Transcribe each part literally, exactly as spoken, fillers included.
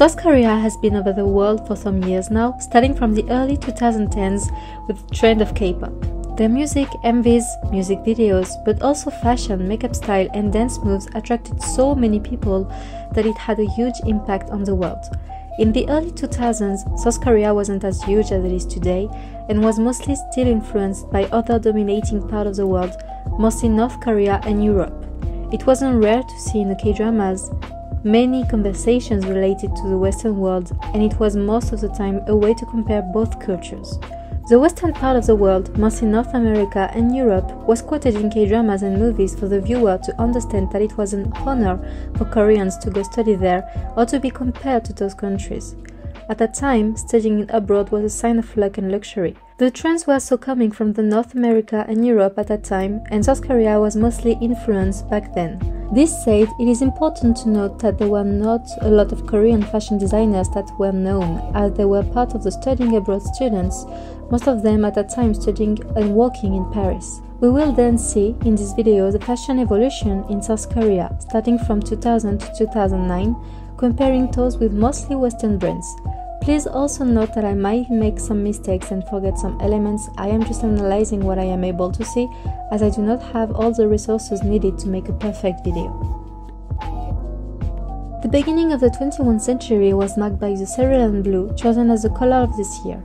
South Korea has been over the world for some years now, starting from the early two thousand tens with the trend of K-pop. Their music, M Vs, music videos, but also fashion, makeup style and dance moves attracted so many people that it had a huge impact on the world. In the early two thousands, South Korea wasn't as huge as it is today and was mostly still influenced by other dominating parts of the world, mostly North Korea and Europe. It wasn't rare to see in the K-dramas many conversations related to the Western world, and it was most of the time a way to compare both cultures. The Western part of the world, mostly North America and Europe, was quoted in K-dramas and movies for the viewer to understand that it was an honor for Koreans to go study there or to be compared to those countries. At that time, studying abroad was a sign of luck and luxury. The trends were also coming from the North America and Europe at that time, and South Korea was mostly influenced back then. This said, it is important to note that there were not a lot of Korean fashion designers that were known, as they were part of the studying abroad students, most of them at that time studying and working in Paris. We will then see in this video the fashion evolution in South Korea, starting from two thousand to two thousand nine, comparing those with mostly Western brands. Please also note that I might make some mistakes and forget some elements. I am just analyzing what I am able to see, as I do not have all the resources needed to make a perfect video. The beginning of the twenty-first century was marked by the cerulean blue, chosen as the color of this year.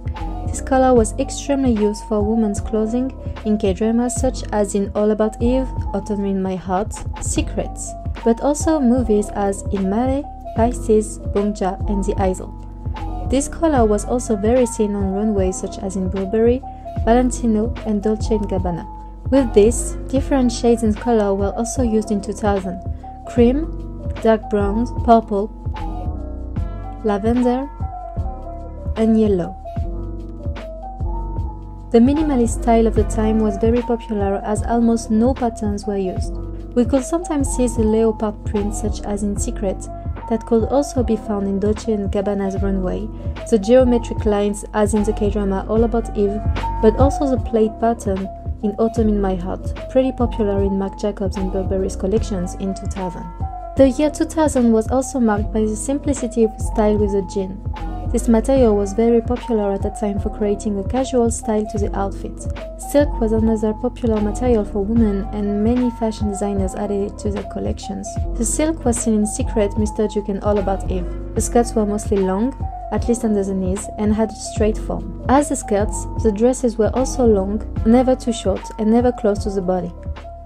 This color was extremely used for women's clothing in K-dramas such as in All About Eve, Autumn in My Heart, Secrets, but also movies as in Mare, Pisces, Bongja and The Idol. This color was also very seen on runways such as in Burberry, Valentino and Dolce and Gabbana. With this, different shades and color were also used in two thousand. Cream, dark brown, purple, lavender and yellow. The minimalist style of the time was very popular as almost no patterns were used. We could sometimes see the leopard print such as in Secrets, that could also be found in Dolce and Gabbana's runway, the geometric lines as in the K-drama All About Eve, but also the plaid pattern in Autumn in My Heart, pretty popular in Marc Jacobs and Burberry's collections in two thousand. The year two thousand was also marked by the simplicity of style with the jean. This material was very popular at that time for creating a casual style to the outfit. Silk was another popular material for women, and many fashion designers added it to their collections. The silk was seen in Secret, Mister Duke and All About Eve. The skirts were mostly long, at least under the knees, and had a straight form. As the skirts, the dresses were also long, never too short and never close to the body.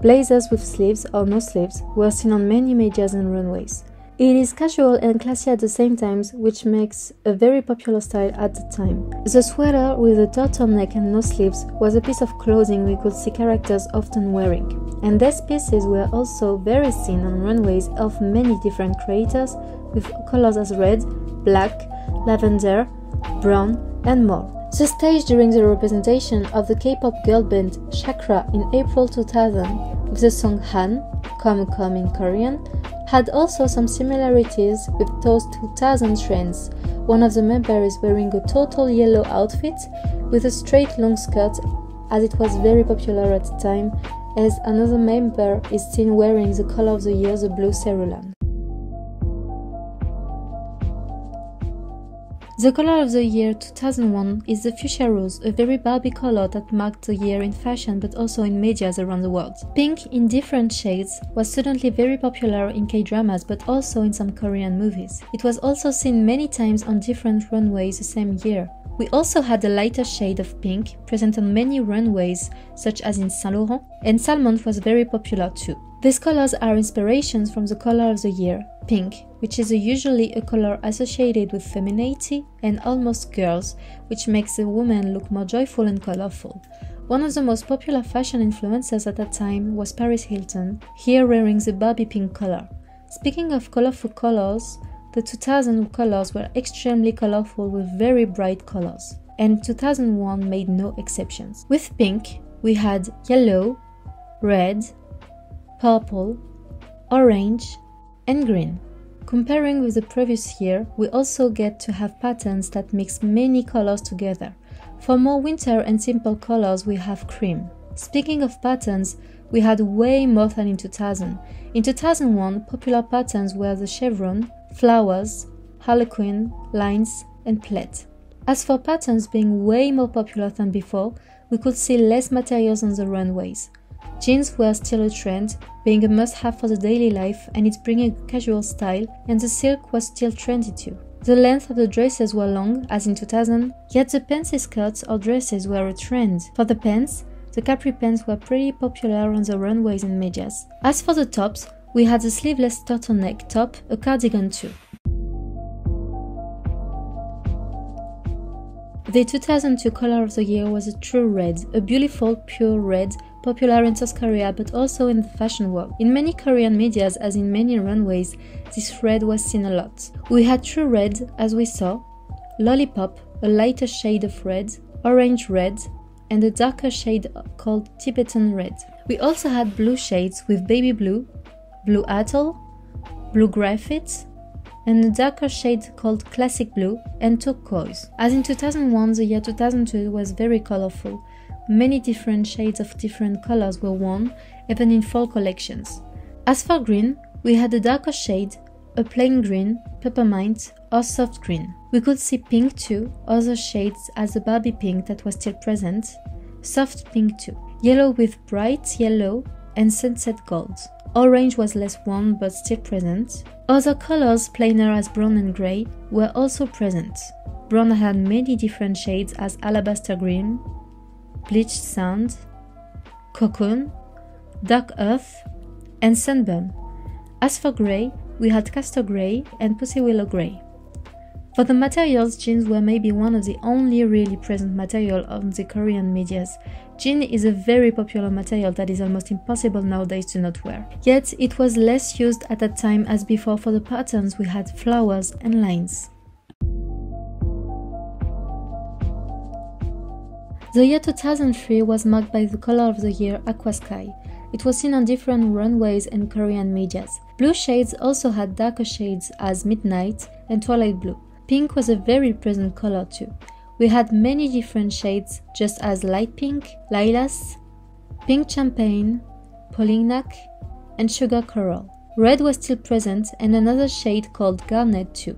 Blazers with sleeves or no sleeves were seen on many majors and runways. It is casual and classy at the same time, which makes a very popular style at the time. The sweater with a turtleneck and no sleeves was a piece of clothing we could see characters often wearing. And these pieces were also very seen on runways of many different creators, with colors as red, black, lavender, brown and more. The stage during the representation of the K-pop girl band Chakra in April two thousand, with the song Han, Come Come in Korean, had also some similarities with those two thousand trends. One of the members is wearing a total yellow outfit with a straight long skirt, as it was very popular at the time, as another member is seen wearing the color of the year, the blue cerulean. The color of the year two thousand one is the fuchsia rose, a very Barbie color that marked the year in fashion but also in medias around the world. Pink in different shades was suddenly very popular in K-dramas but also in some Korean movies. It was also seen many times on different runways the same year. We also had a lighter shade of pink present on many runways such as in Saint Laurent, and salmon was very popular too. These colors are inspirations from the color of the year, pink, which is usually a color associated with femininity and almost girls, which makes a woman look more joyful and colorful. One of the most popular fashion influencers at that time was Paris Hilton, here wearing the Barbie pink color. Speaking of colorful colors, the two thousand colors were extremely colorful with very bright colors, and two thousand one made no exceptions. With pink, we had yellow, red, purple, orange, and green. Comparing with the previous year, we also get to have patterns that mix many colors together. For more winter and simple colors, we have cream. Speaking of patterns, we had way more than in two thousand. In two thousand one, popular patterns were the chevron, flowers, harlequin, lines, and plaid. As for patterns being way more popular than before, we could see less materials on the runways. Jeans were still a trend, being a must-have for the daily life and it bringing a casual style, and the silk was still trendy too. The length of the dresses were long, as in two thousand, yet the fancy skirts or dresses were a trend. For the pants, the capri pants were pretty popular on the runways and medias. As for the tops, we had a sleeveless turtleneck top, a cardigan too. The two thousand two color of the year was a true red, a beautiful pure red, popular in South Korea but also in the fashion world. In many Korean medias, as in many runways, this red was seen a lot. We had true red, as we saw, lollipop, a lighter shade of red, orange red, and a darker shade called Tibetan red. We also had blue shades with baby blue, blue atoll, blue graphite, and a darker shade called classic blue and turquoise. As in two thousand one, the year two thousand two was very colorful. Many different shades of different colors were worn, even in fall collections. As for green, we had a darker shade, a plain green, peppermint, or soft green. We could see pink too, other shades as the Barbie pink that was still present, soft pink too, yellow with bright yellow and sunset gold. Orange was less worn but still present. Other colors, plainer as brown and grey, were also present. Brown had many different shades as alabaster green, bleached sand, cocoon, dark earth, and sunburn. As for grey, we had castor grey and pussy willow grey. For the materials, jeans were maybe one of the only really present material on the Korean medias. Jean is a very popular material that is almost impossible nowadays to not wear. Yet, it was less used at that time as before for the patterns we had flowers and lines. The year two thousand three was marked by the color of the year aqua sky. It was seen on different runways and Korean medias. Blue shades also had darker shades as midnight and twilight blue. Pink was a very present color too. We had many different shades, just as light pink, lilas, pink champagne, polygnac, and sugar coral. Red was still present and another shade called garnet too,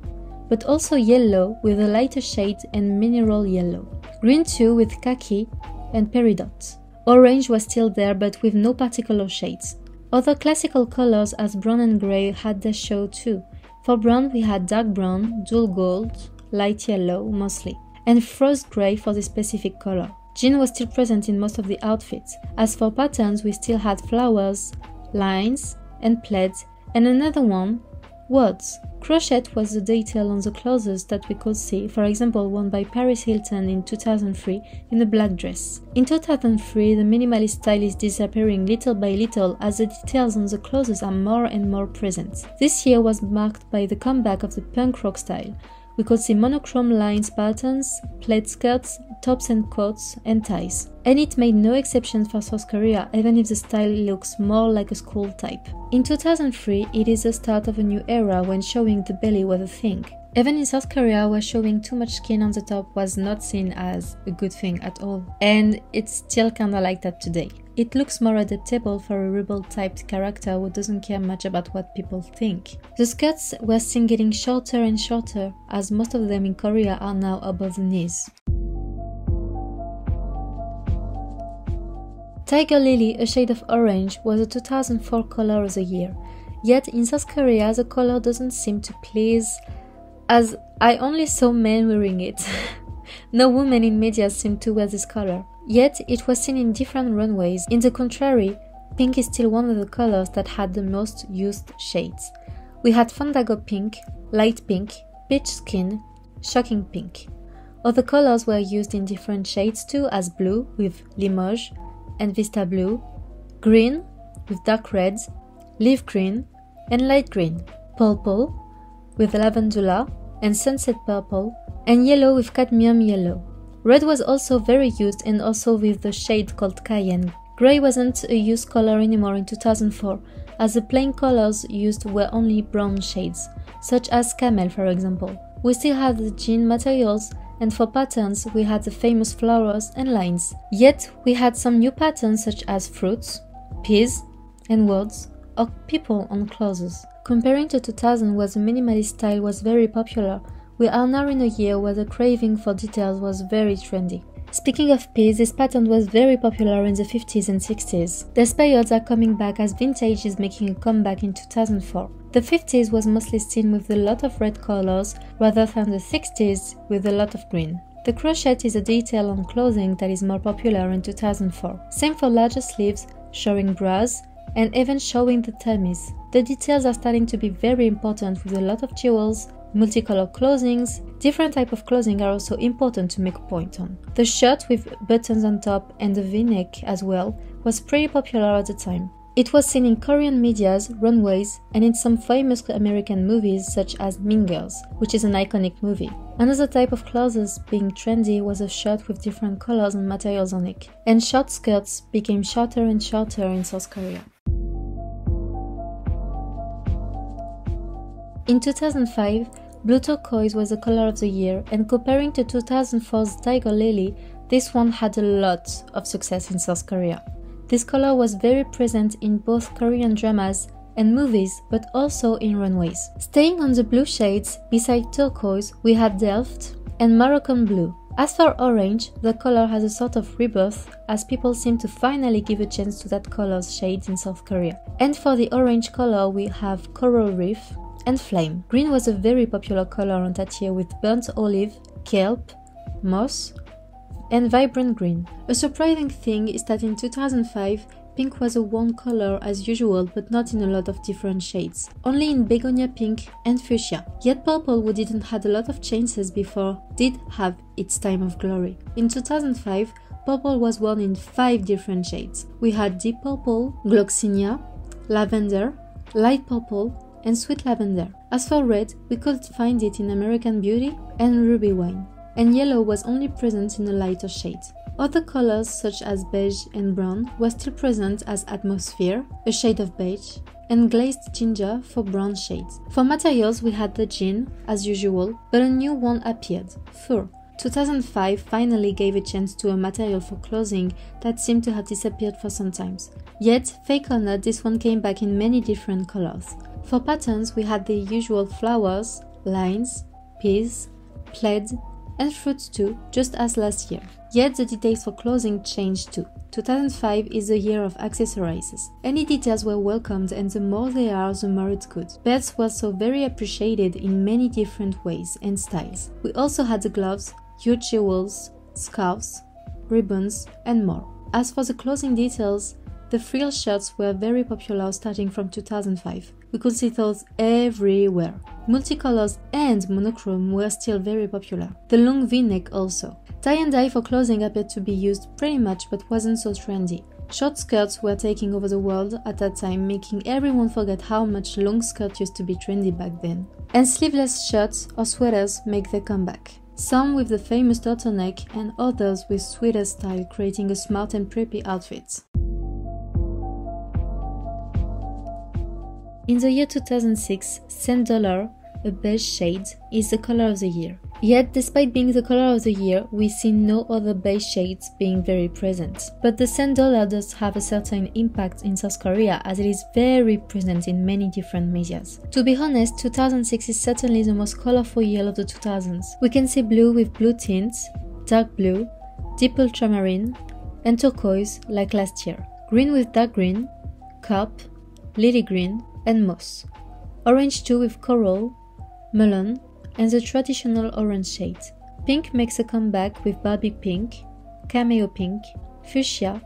but also yellow with a lighter shade and mineral yellow. Green too with khaki and peridot. Orange was still there but with no particular shades. Other classical colors as brown and grey had their show too. For brown, we had dark brown, dual gold, light yellow mostly, and frost grey for the specific color. Jean was still present in most of the outfits. As for patterns, we still had flowers, lines, and plaid, and another one, words. Crochet was the detail on the clothes that we could see, for example worn by Paris Hilton in two thousand three in a black dress. In two thousand three, the minimalist style is disappearing little by little as the details on the clothes are more and more present. This year was marked by the comeback of the punk rock style. We could see monochrome lines, patterns, plaid skirts, tops and coats, and ties. And it made no exception for South Korea, even if the style looks more like a school type. In two thousand three, it is the start of a new era when showing the belly was a thing. Even in South Korea, where showing too much skin on the top was not seen as a good thing at all. And it's still kinda like that today. It looks more adaptable for a rebel-type character who doesn't care much about what people think. The skirts were seen getting shorter and shorter, as most of them in Korea are now above the knees. Tiger Lily, a shade of orange, was the two thousand four color of the year. Yet in South Korea, the color doesn't seem to please, as I only saw men wearing it. No woman in media seemed to wear this color. Yet, it was seen in different runways. In the contrary, pink is still one of the colors that had the most used shades. We had Fandango pink, light pink, peach skin, shocking pink. Other colors were used in different shades too, as blue with Limoges and Vista blue, green with dark red, leaf green and light green, purple with lavandula and sunset purple, and yellow with cadmium yellow. Red was also very used and also with the shade called cayenne. Grey wasn't a used color anymore in two thousand four, as the plain colors used were only brown shades, such as camel for example. We still had the jean materials, and for patterns we had the famous flowers and lines. Yet we had some new patterns such as fruits, peas, and words, or people on clothes. Comparing to two thousand where the minimalist style was very popular, we are now in a year where the craving for details was very trendy. Speaking of peace, this pattern was very popular in the fifties and sixties. These periods are coming back as vintage is making a comeback in two thousand four. The fifties was mostly seen with a lot of red colors rather than the sixties with a lot of green. The crochet is a detail on clothing that is more popular in two thousand four. Same for larger sleeves, showing bras, and even showing the tummies. The details are starting to be very important with a lot of jewels, multicolor clothings. Different type of clothing are also important to make a point on. The shirt with buttons on top and the v-neck as well was pretty popular at the time. It was seen in Korean medias, runways, and in some famous American movies such as Mean Girls, which is an iconic movie. Another type of clothes being trendy was a shirt with different colors and materials on it, and short skirts became shorter and shorter in South Korea. In two thousand five, blue turquoise was the color of the year, and comparing to two thousand four's Tiger Lily, this one had a lot of success in South Korea. This color was very present in both Korean dramas and movies, but also in runways. Staying on the blue shades, beside turquoise, we had Delft and Moroccan blue. As for orange, the color has a sort of rebirth as people seem to finally give a chance to that color's shades in South Korea. And for the orange color, we have Coral Reef and Flame. Green was a very popular color on that year with burnt olive, kelp, moss, and vibrant green. A surprising thing is that in two thousand five, pink was a worn color as usual, but not in a lot of different shades, only in begonia pink and fuchsia. Yet purple, who didn't had a lot of chances before, did have its time of glory. In two thousand five, purple was worn in five different shades. We had deep purple, gloxinia, lavender, light purple, and sweet lavender. As for red, we could find it in American Beauty and Ruby Wine, and yellow was only present in a lighter shade. Other colors such as beige and brown were still present as atmosphere, a shade of beige, and glazed ginger for brown shades. For materials, we had the jean, as usual, but a new one appeared, fur. two thousand five finally gave a chance to a material for clothing that seemed to have disappeared for some time. Yet, fake or not, this one came back in many different colors. For patterns, we had the usual flowers, lines, peas, plaid, and fruits too, just as last year. Yet the details for clothing changed too. two thousand five is the year of accessories. Any details were welcomed, and the more they are, the more it's good. Belts were so very appreciated in many different ways and styles. We also had the gloves, huge jewels, scarves, ribbons, and more. As for the clothing details, the frill shirts were very popular starting from two thousand five. We could see those everywhere. Multicolors and monochrome were still very popular. The long v-neck also. Tie and dye for clothing appeared to be used pretty much, but wasn't so trendy. Short skirts were taking over the world at that time, making everyone forget how much long skirts used to be trendy back then. And sleeveless shirts or sweaters make their comeback. Some with the famous turtleneck and others with sweater style, creating a smart and preppy outfit. In the year two thousand six, Saint Laurent, a beige shade, is the color of the year. Yet, despite being the color of the year, we see no other beige shades being very present. But the Saint Laurent does have a certain impact in South Korea, as it is very present in many different medias. To be honest, two thousand six is certainly the most colorful year of the two thousands. We can see blue with blue tints, dark blue, deep ultramarine, and turquoise like last year. Green with dark green, carp, lily green, and moss. Orange too with coral, melon, and the traditional orange shade. Pink makes a comeback with Barbie pink, cameo pink, fuchsia,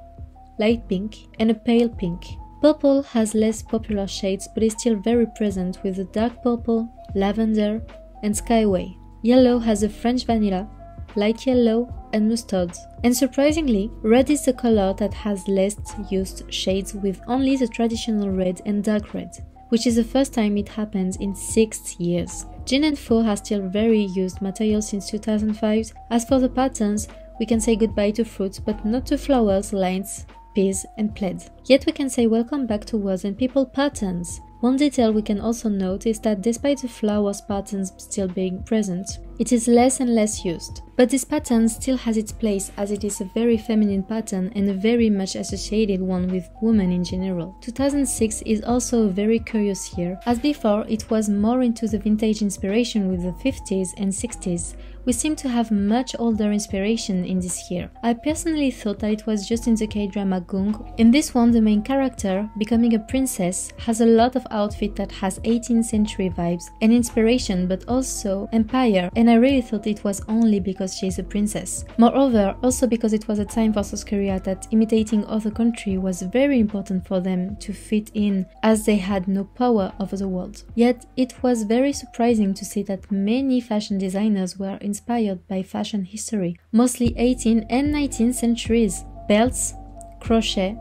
light pink, and a pale pink. Purple has less popular shades but is still very present with the dark purple, lavender, and skyway. Yellow has a French vanilla, light yellow, and mustard. And surprisingly, red is the color that has less used shades, with only the traditional red and dark red, which is the first time it happens in six years. Jean and fur are still very used materials since two thousand five. As for the patterns, we can say goodbye to fruits, but not to flowers, lines, peas, and plaid. Yet we can say welcome back to words and people patterns. One detail we can also note is that despite the flowers patterns still being present, It is less and less used, but this pattern still has its place as it is a very feminine pattern and a very much associated one with women in general. two thousand six is also a very curious year. As before, it was more into the vintage inspiration with the fifties and sixties. We seem to have much older inspiration in this year. I personally thought that it was just in the K-drama Goong. In this one, the main character, becoming a princess, has a lot of outfit that has eighteenth century vibes and inspiration, but also empire, and I really thought it was only because she is a princess. Moreover, also because it was a time for South Korea that imitating other country was very important for them to fit in, as they had no power over the world. Yet, it was very surprising to see that many fashion designers were inspired inspired by fashion history, mostly eighteenth and nineteenth centuries. Belts, crochet,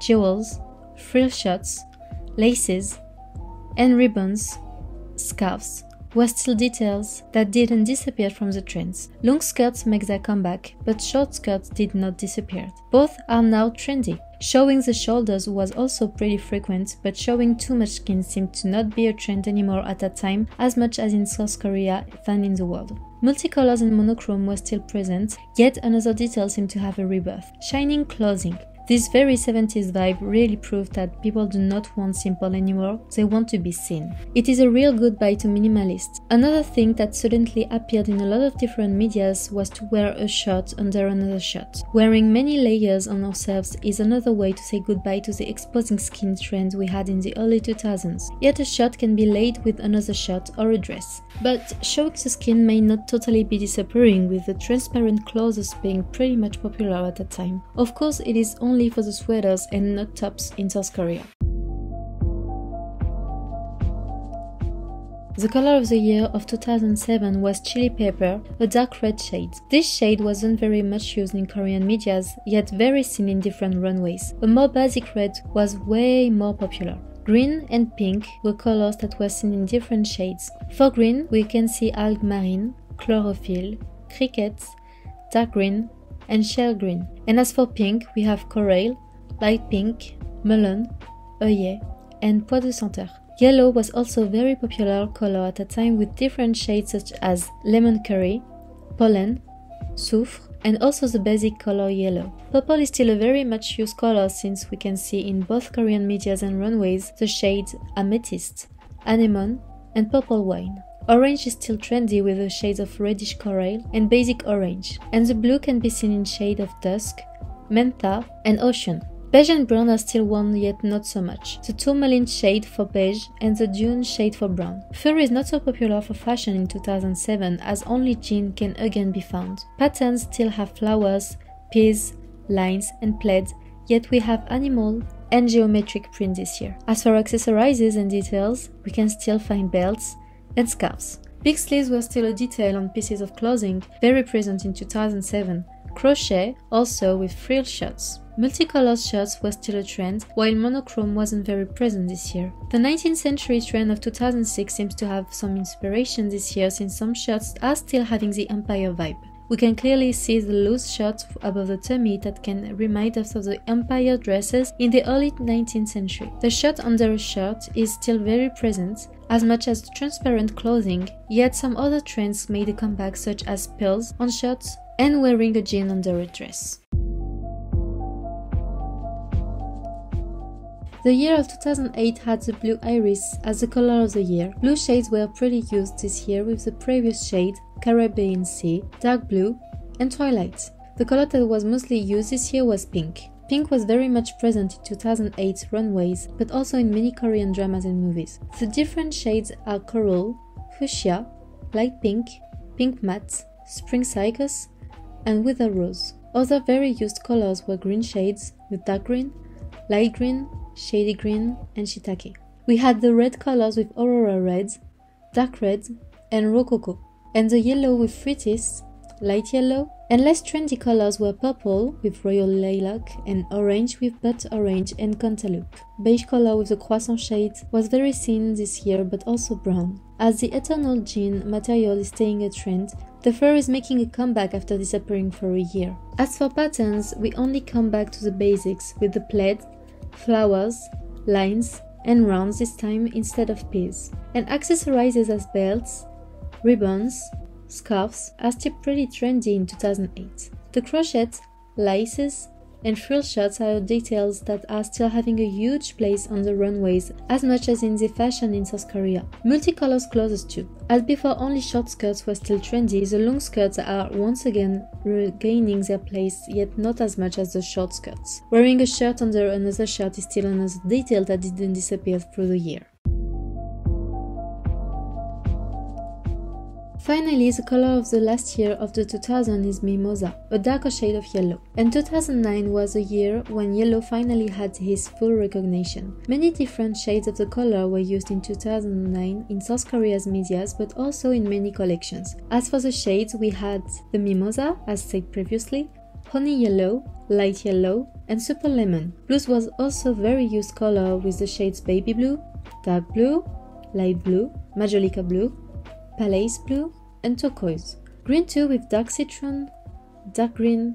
jewels, frill shots, laces, and ribbons, scarves, were still details that didn't disappear from the trends. Long skirts make their comeback, but short skirts did not disappear. Both are now trendy. Showing the shoulders was also pretty frequent, but showing too much skin seemed to not be a trend anymore at that time, as much as in South Korea than in the world. Multicolors and monochrome were still present, yet another detail seemed to have a rebirth. Shining clothing. This very seventies vibe really proved that people do not want simple anymore, they want to be seen. It is a real goodbye to minimalist. Another thing that suddenly appeared in a lot of different medias was to wear a shirt under another shirt. Wearing many layers on ourselves is another way to say goodbye to the exposing skin trend we had in the early two thousands. Yet a shirt can be laid with another shirt or a dress. But showing the skin may not totally be disappearing, with the transparent clothes being pretty much popular at that time. Of course, it is only only for the sweaters and not tops in South Korea. The color of the year of two thousand seven was chili pepper, a dark red shade. This shade wasn't very much used in Korean medias, yet very seen in different runways. A more basic red was way more popular. Green and pink were colors that were seen in different shades. For green, we can see algae marine, chlorophyll, crickets, dark green, and shell green. And as for pink, we have coral, light pink, melon, œillet, and pois de senteur. Yellow was also a very popular color at a time, with different shades such as lemon curry, pollen, soufre, and also the basic color yellow. Purple is still a very much used color, since we can see in both Korean medias and runways the shades amethyst, anemone, and purple wine. Orange is still trendy, with the shades of reddish coral and basic orange, and the blue can be seen in shade of dusk, menta, and ocean. Beige and brown are still worn, yet not so much. The tourmaline shade for beige and the dune shade for brown. Fur is not so popular for fashion in two thousand seven, as only jean can again be found. Patterns still have flowers, peas, lines, and plaids, yet we have animal and geometric print this year. As for accessorizes and details, we can still find belts and scarves. Big sleeves were still a detail on pieces of clothing, very present in two thousand seven. Crochet, also with frill shirts. Multicolored shirts were still a trend, while monochrome wasn't very present this year. The nineteenth century trend of two thousand six seems to have some inspiration this year, since some shirts are still having the empire vibe. We can clearly see the loose shirts above the tummy that can remind us of the empire dresses in the early nineteenth century. The shirt under a shirt is still very present, as much as transparent clothing, yet some other trends made a comeback, such as pearls on shirts and wearing a jean under a dress. The year of two thousand eight had the blue iris as the color of the year. Blue shades were pretty used this year, with the previous shade, Caribbean Sea, dark blue, and twilight. The color that was mostly used this year was pink. Pink was very much present in two thousand eight runways, but also in many Korean dramas and movies. The different shades are coral, fuchsia, light pink, pink matte, spring cycas, and wither rose. Other very used colors were green shades, with dark green, light green, shady green, and shiitake. We had the red colors with aurora red, dark red, and rococo, and the yellow with fritiz, light yellow, and less trendy colors were purple with royal lilac and orange with butt orange and cantaloupe. Beige color with the croissant shade was very seen this year, but also brown. As the eternal jean material is staying a trend, the fur is making a comeback after disappearing for a year. As for patterns, we only come back to the basics, with the plaid, flowers, lines, and rounds this time instead of peas, and accessorizes as belts, ribbons, scarves are still pretty trendy in two thousand eight. The crochets, laces, and frill shots are details that are still having a huge place on the runways as much as in the fashion in South Korea. Multicolored clothes too. As before only short skirts were still trendy, the long skirts are once again regaining their place, yet not as much as the short skirts. Wearing a shirt under another shirt is still another detail that didn't disappear through the year. Finally, the color of the last year of the two thousands is mimosa, a darker shade of yellow. And two thousand nine was a year when yellow finally had his full recognition. Many different shades of the color were used in two thousand nine in South Korea's medias, but also in many collections. As for the shades, we had the mimosa, as said previously, honey yellow, light yellow, and super lemon. Blues was also very used color with the shades baby blue, dark blue, light blue, majolica blue, Palace blue, and turquoise. Green too, with dark citron, dark green,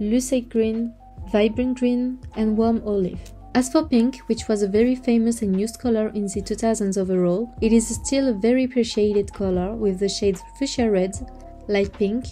lucite green, vibrant green, and warm olive. As for pink, which was a very famous and used color in the two thousands overall, it is still a very appreciated color with the shades fuchsia red, light pink,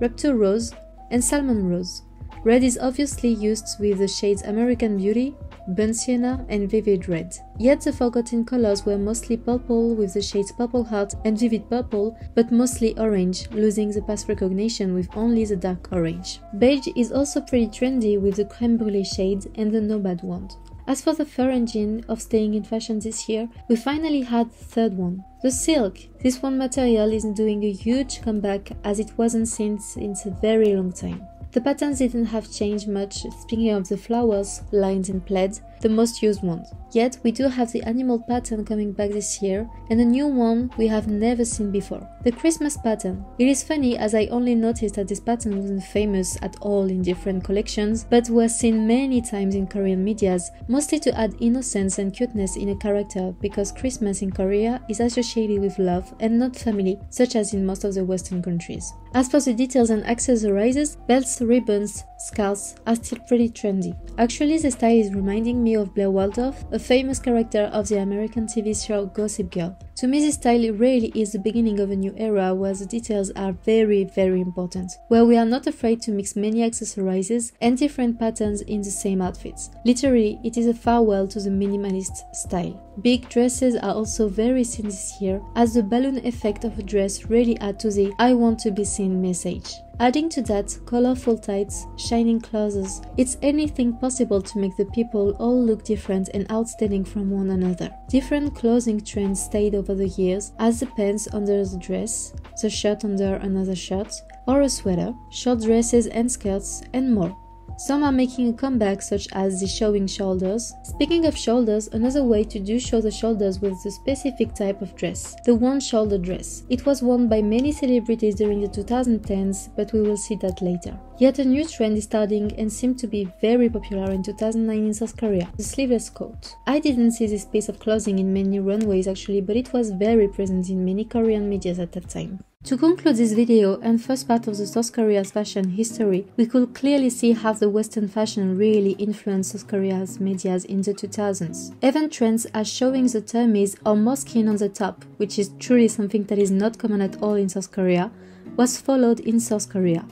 rapture rose, and salmon rose. Red is obviously used with the shades American Beauty, burnt sienna, and vivid red. Yet the forgotten colors were mostly purple with the shades purple heart and vivid purple, but mostly orange, losing the past recognition with only the dark orange. Beige is also pretty trendy with the creme brulee shade and the no bad wand. As for the third engine of staying in fashion this year, we finally had the third one, the silk. This one material is doing a huge comeback as it wasn't seen since a very long time. The patterns didn't have changed much, speaking of the flowers, lines and plaids, the most used ones. Yet we do have the animal pattern coming back this year, and a new one we have never seen before, the Christmas pattern. It is funny as I only noticed that this pattern wasn't famous at all in different collections, but was seen many times in Korean medias, mostly to add innocence and cuteness in a character, because Christmas in Korea is associated with love and not family, such as in most of the Western countries. As for the details and accessorizes, belts, ribbons, scarves are still pretty trendy. Actually, the style is reminding me of Blair Waldorf, a famous character of the American T V show Gossip Girl. To me, this style really is the beginning of a new era where the details are very, very important, where we are not afraid to mix many accessorizes and different patterns in the same outfits. Literally, it is a farewell to the minimalist style. Big dresses are also very seen this year, as the balloon effect of a dress really adds to the "I want to be seen" message. Adding to that, colorful tights, shining clothes, it's anything possible to make the people all look different and outstanding from one another. Different clothing trends stayed over the years, as the pants under the dress, the shirt under another shirt, or a sweater, short dresses and skirts, and more. Some are making a comeback, such as the showing shoulders. Speaking of shoulders, another way to do show the shoulders was the specific type of dress, the one-shoulder dress. It was worn by many celebrities during the two thousand tens, but we will see that later. Yet a new trend is starting and seemed to be very popular in two thousand nine in South Korea, the sleeveless coat. I didn't see this piece of clothing in many runways actually, but it was very present in many Korean medias at that time. To conclude this video and first part of the South Korea's fashion history, we could clearly see how the Western fashion really influenced South Korea's medias in the two thousands. Even trends are showing the tummies or more skin on the top, which is truly something that is not common at all in South Korea, was followed in South Korea.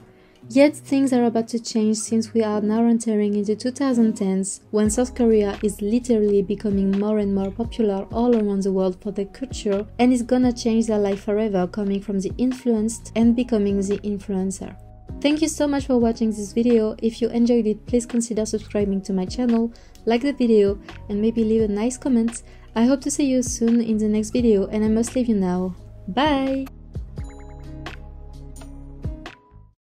Yet things are about to change since we are now entering into two thousand tens, when South Korea is literally becoming more and more popular all around the world for their culture and is gonna change their life forever, coming from the influenced and becoming the influencer. Thank you so much for watching this video. If you enjoyed it, please consider subscribing to my channel, like the video, and maybe leave a nice comment. I hope to see you soon in the next video, and I must leave you now. Bye!